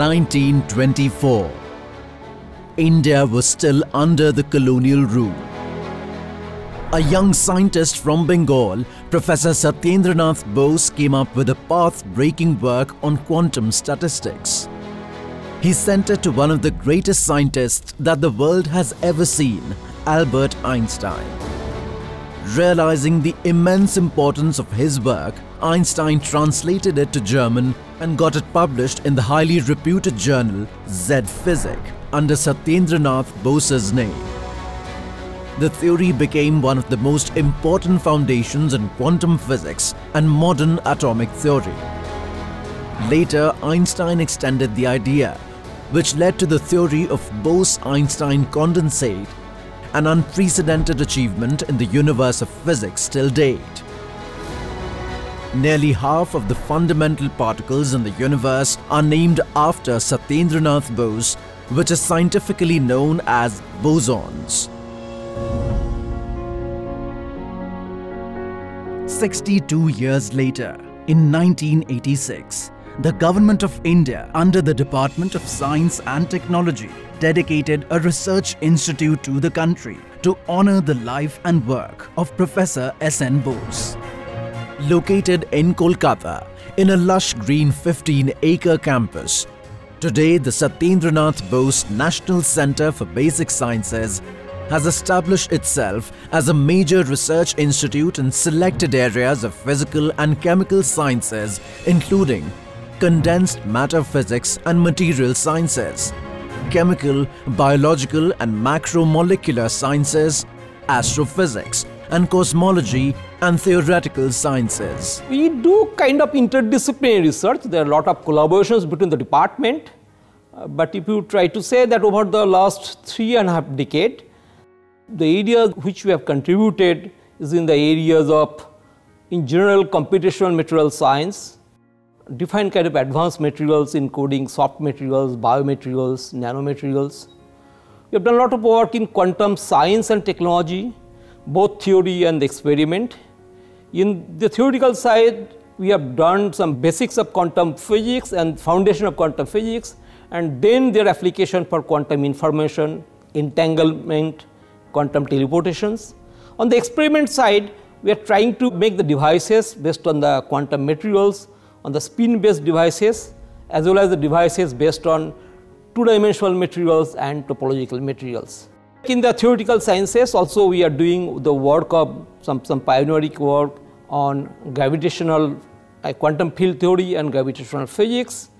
1924, India was still under the colonial rule. A young scientist from Bengal, Professor Satyendra Nath Bose, came up with a path-breaking work on quantum statistics. He sent it to one of the greatest scientists that the world has ever seen, Albert Einstein. Realizing the immense importance of his work, Einstein translated it to German and got it published in the highly reputed journal Z Physik under Satyendra Nath Bose's name. The theory became one of the most important foundations in quantum physics and modern atomic theory. Later, Einstein extended the idea, which led to the theory of Bose-Einstein condensate, an unprecedented achievement in the universe of physics till date. Nearly half of the fundamental particles in the universe are named after Satyendra Nath Bose, which is scientifically known as bosons. 62 years later, in 1986, the Government of India, under the Department of Science and Technology, dedicated a research institute to the country to honor the life and work of Professor S.N. Bose. Located in Kolkata, in a lush green 15-acre campus, today the Satyendra Nath Bose National Center for Basic Sciences has established itself as a major research institute in selected areas of physical and chemical sciences, including condensed matter physics and material sciences, chemical, biological and macromolecular sciences, astrophysics and cosmology and theoretical sciences. We do kind of interdisciplinary research. There are a lot of collaborations between the department. But if you try to say that over the last 3.5 decades, the areas which we have contributed is in the areas of, in general, computational material science, different kind of advanced materials including soft materials, biomaterials, nanomaterials. We have done a lot of work in quantum science and technology, both theory and experiment. In the theoretical side, we have done some basics of quantum physics and foundation of quantum physics, and then their application for quantum information, entanglement, quantum teleportations. On the experiment side, we are trying to make the devices based on the quantum materials, on the spin-based devices, as well as the devices based on two-dimensional materials and topological materials. In the theoretical sciences also we are doing the work of some pioneering work on gravitational quantum field theory and gravitational physics.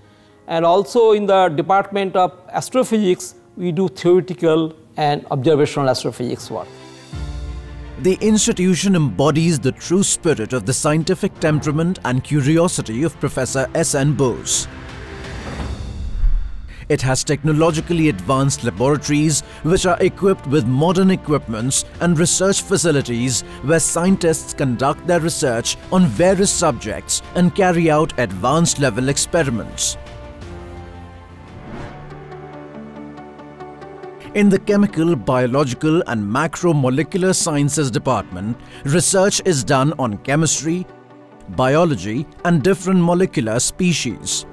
And also in the Department of Astrophysics, we do theoretical and observational astrophysics work. The institution embodies the true spirit of the scientific temperament and curiosity of Professor S.N. Bose. It has technologically advanced laboratories which are equipped with modern equipments and research facilities where scientists conduct their research on various subjects and carry out advanced level experiments. In the Chemical, Biological and Macromolecular Sciences Department, research is done on chemistry, biology and different molecular species.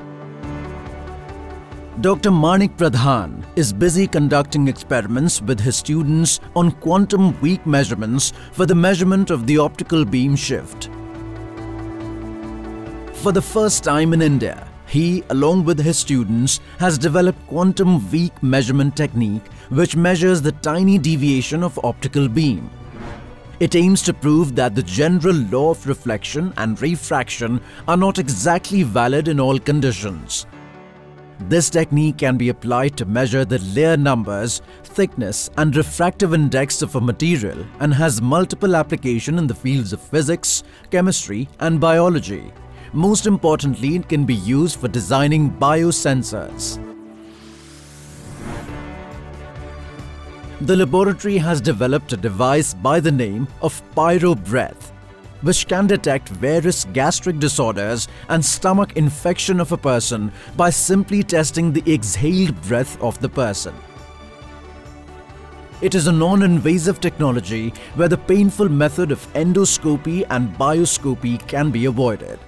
Dr. Manik Pradhan is busy conducting experiments with his students on quantum weak measurements for the measurement of the optical beam shift. For the first time in India, he, along with his students, has developed quantum weak measurement technique which measures the tiny deviation of optical beam. It aims to prove that the general law of reflection and refraction are not exactly valid in all conditions. This technique can be applied to measure the layer numbers, thickness and refractive index of a material and has multiple applications in the fields of physics, chemistry and biology. Most importantly, it can be used for designing biosensors. The laboratory has developed a device by the name of PyroBreath, which can detect various gastric disorders and stomach infection of a person by simply testing the exhaled breath of the person. It is a non-invasive technology where the painful method of endoscopy and bioscopy can be avoided.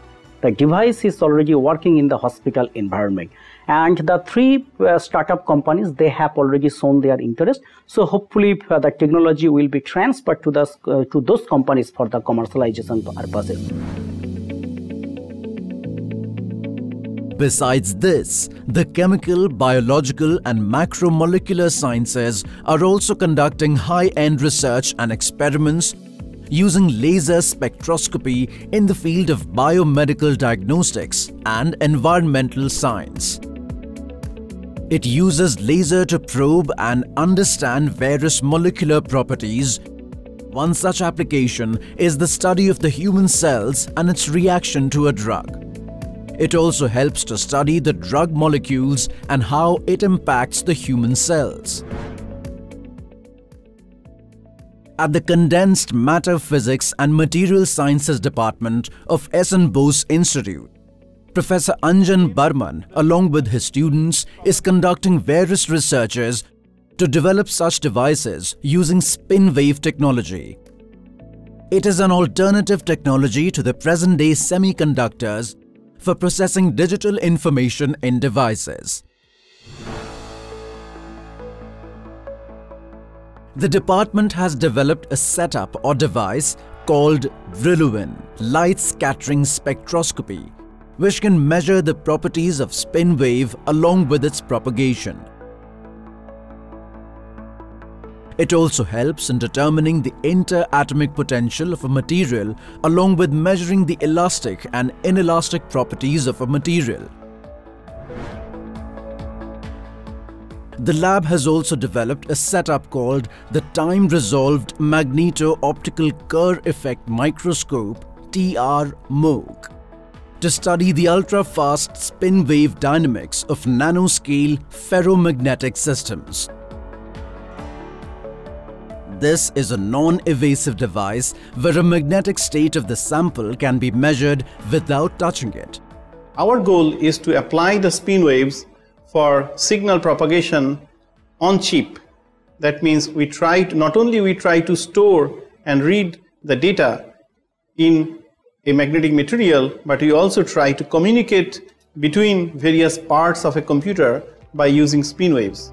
The device is already working in the hospital environment, and the three startup companies, they have already shown their interest. So hopefully the technology will be transferred to the to those companies for the commercialization purposes. Besides this, the chemical, biological and macromolecular sciences are also conducting high-end research and experiments using laser spectroscopy in the field of biomedical diagnostics and environmental science. It uses laser to probe and understand various molecular properties. One such application is the study of the human cells and its reaction to a drug. It also helps to study the drug molecules and how it impacts the human cells. At the Condensed Matter Physics and Material Sciences Department of SN Bose Institute, Professor Anjan Barman, along with his students, is conducting various researches to develop such devices using spin-wave technology. It is an alternative technology to the present-day semiconductors for processing digital information in devices. The department has developed a setup or device called Brillouin light scattering spectroscopy, which can measure the properties of spin wave along with its propagation. It also helps in determining the interatomic potential of a material along with measuring the elastic and inelastic properties of a material. The lab has also developed a setup called the Time-Resolved Magneto-Optical Kerr Effect Microscope (TRMOKE) to study the ultra-fast spin-wave dynamics of nanoscale ferromagnetic systems. This is a non-evasive device where a magnetic state of the sample can be measured without touching it. Our goal is to apply the spin waves for signal propagation on chip. That means we try to, not only we try to store and read the data in a magnetic material, but we also try to communicate between various parts of a computer by using spin waves.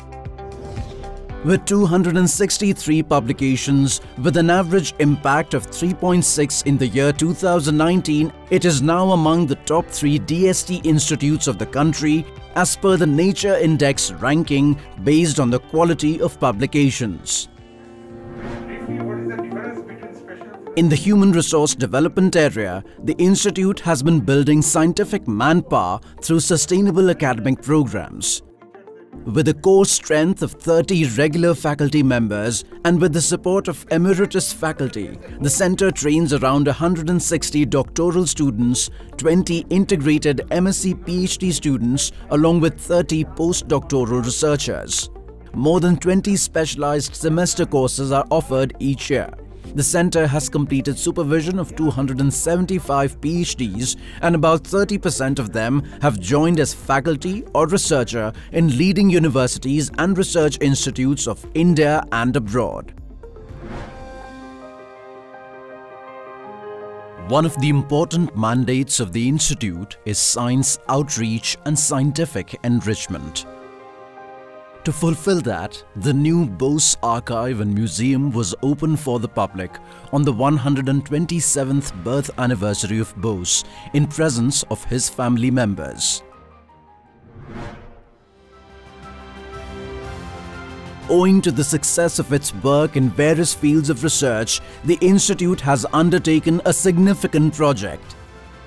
With 263 publications with an average impact of 3.6 in the year 2019, it is now among the top 3 DST institutes of the country as per the Nature Index ranking based on the quality of publications. In the human resource development area, the institute has been building scientific manpower through sustainable academic programs. With a core strength of 30 regular faculty members and with the support of emeritus faculty, the center trains around 160 doctoral students, 20 integrated MSc-PhD students along with 30 postdoctoral researchers. More than 20 specialized semester courses are offered each year. The center has completed supervision of 275 PhDs and about 30% of them have joined as faculty or researcher in leading universities and research institutes of India and abroad. One of the important mandates of the institute is science outreach and scientific enrichment. To fulfill that, the new Bose Archive and Museum was opened for the public on the 127th birth anniversary of Bose in presence of his family members. Owing to the success of its work in various fields of research, the institute has undertaken a significant project.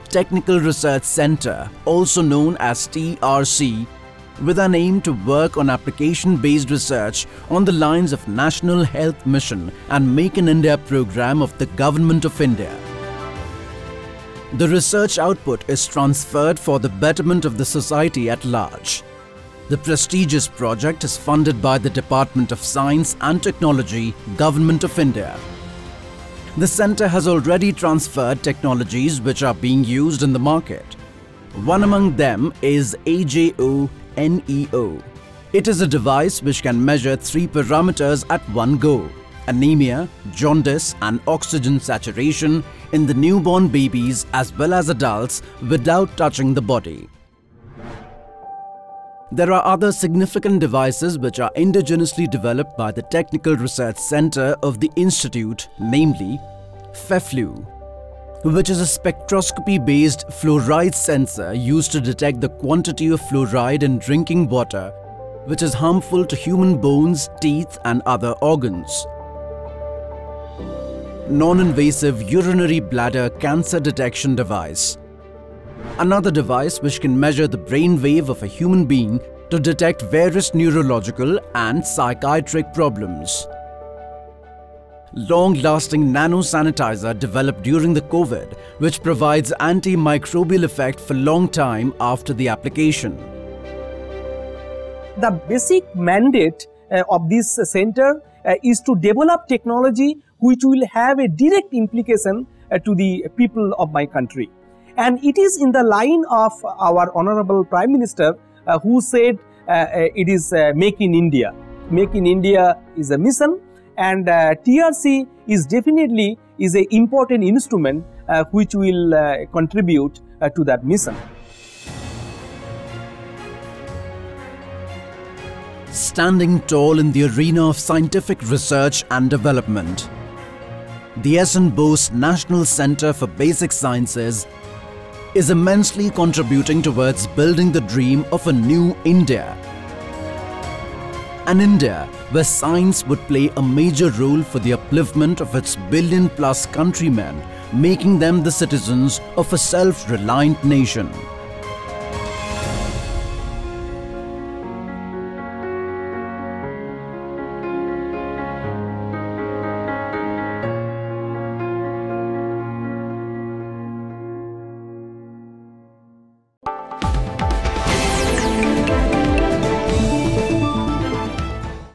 Technical Research Center, also known as TRC, with an aim to work on application-based research on the lines of National Health Mission and Make in India program of the Government of India. The research output is transferred for the betterment of the society at large. The prestigious project is funded by the Department of Science and Technology, Government of India. The center has already transferred technologies which are being used in the market. One among them is AJO NEO. It is a device which can measure 3 parameters at one go: anemia, jaundice and oxygen saturation in the newborn babies as well as adults without touching the body. There are other significant devices which are indigenously developed by the Technical Research Center of the Institute, namely FEFLU, which is a spectroscopy-based fluoride sensor used to detect the quantity of fluoride in drinking water, which is harmful to human bones, teeth and other organs. Non-invasive urinary bladder cancer detection device. Another device which can measure the brain wave of a human being to detect various neurological and psychiatric problems. Long-lasting nano-sanitizer developed during the COVID, which provides antimicrobial effect for long time after the application. The basic mandate of this center is to develop technology which will have a direct implication to the people of my country. And it is in the line of our Honorable Prime Minister who said it is Make in India. Make in India is a mission. And TRC is definitely an important instrument which will contribute to that mission. Standing tall in the arena of scientific research and development, the Anjan Bose National Center for Basic Sciences is immensely contributing towards building the dream of a new India. An India where science would play a major role for the upliftment of its billion-plus countrymen, making them the citizens of a self-reliant nation.